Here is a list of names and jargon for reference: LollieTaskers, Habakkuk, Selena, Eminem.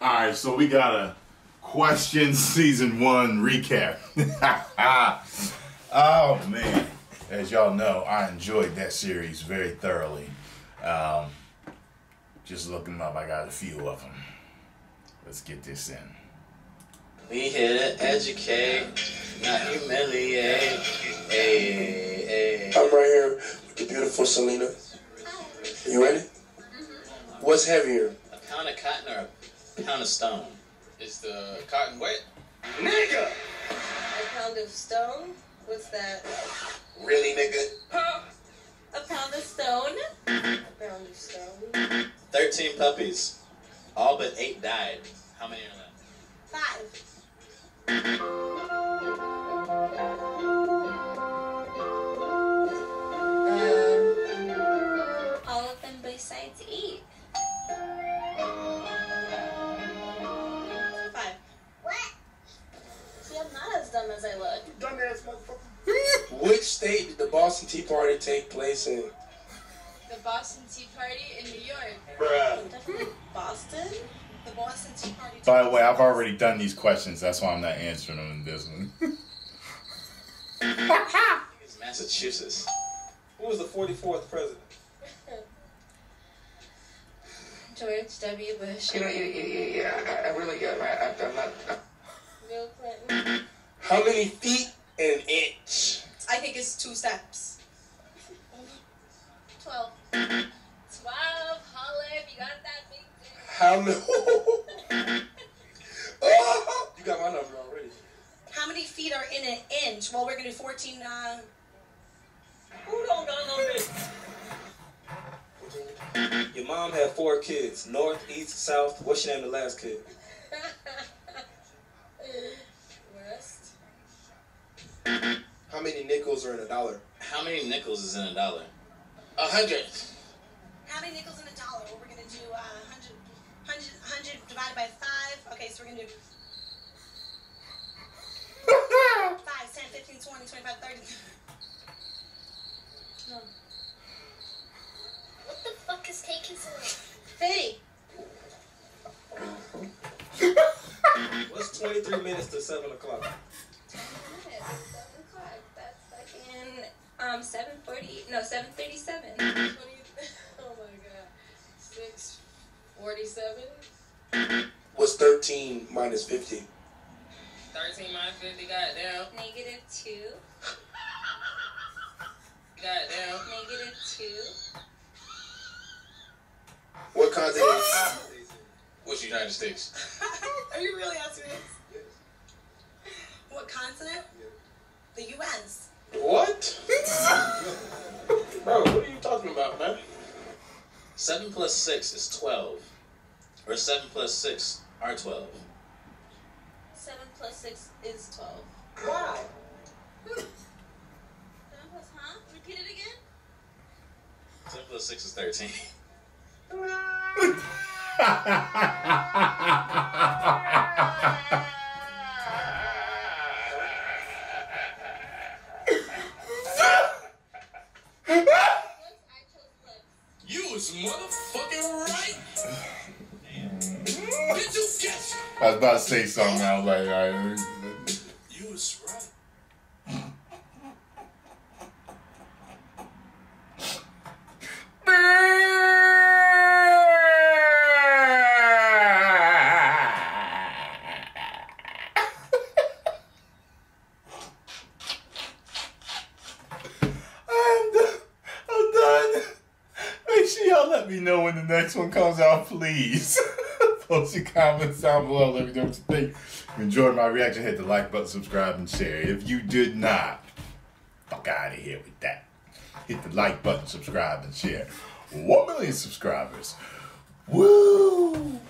Alright, so we got a question season one recap. Oh man, as y'all know, I enjoyed that series very thoroughly. Just looking them up, I got a few of them. Let's get this in. We here to educate, not humiliate. Hey, hey. I'm right here with the beautiful Selena. You ready? What's heavier? A pound of cotton or a pound of stone? Is the cotton wet? Nigga! A pound of stone? What's that? Really, nigga? Huh? A pound of stone? A pound of stone. 13 puppies. All but 8 died. How many are left? 5. Besides 8. 5. What? See, I'm not as dumb as I look. You dumbass motherfucker. Which state did the Boston Tea Party take place in? The Boston Tea Party in New York. Bruh. Definitely Boston. The Boston Tea Party. By the way, I've already done these questions. That's why I'm not answering them in this one. I think it's Massachusetts. Who was the 44th president? George W. Bush. You know, I really got it. I'm not. Bill Clinton. How many feet in an inch? I think it's 2 steps. 12. 12, holla if you got that big thing. How many? Oh, you got my number already. How many feet are in an inch? Well, we're going to do 14. Who don't got no this? Your mom had 4 kids, north, east, south. What's your name, the last kid? West. How many nickels are in $1? How many nickels is in $1? 100. How many nickels in $1? Well, we're going to do 100 divided by 5. Okay, so we're going to do 5, 10, 15, 20, 25, 30. No. What the fuck is taking so long? 50. What's 23 minutes to 7 o'clock? 23 minutes to 7 o'clock. That's fucking 7:40. No, 7:37. 20, oh my god. 6:47. What's 13 minus 50? 13 minus 50, goddamn. -2. Goddamn. -2. What continent? What's the United States? Are you really asking this? Yes. What continent? Yes. The U.S. What? Bro, what are you talking about, man? 7 plus 6 is 12. Or 7 plus 6 are 12. 7 plus 6 is 12. Wow. 7 plus, huh? Repeat it again. 7 plus 6 is 13. You was motherfucking right. Did you catch? I was about to say something. I was like, all right. You was right. Let me know when the next one comes out, please. Post your comments down below. Let me know what you think. If you enjoyed my reaction, hit the like button, subscribe, and share. If you did not, fuck out of here with that. Hit the like button, subscribe, and share. 1 million subscribers. Woo!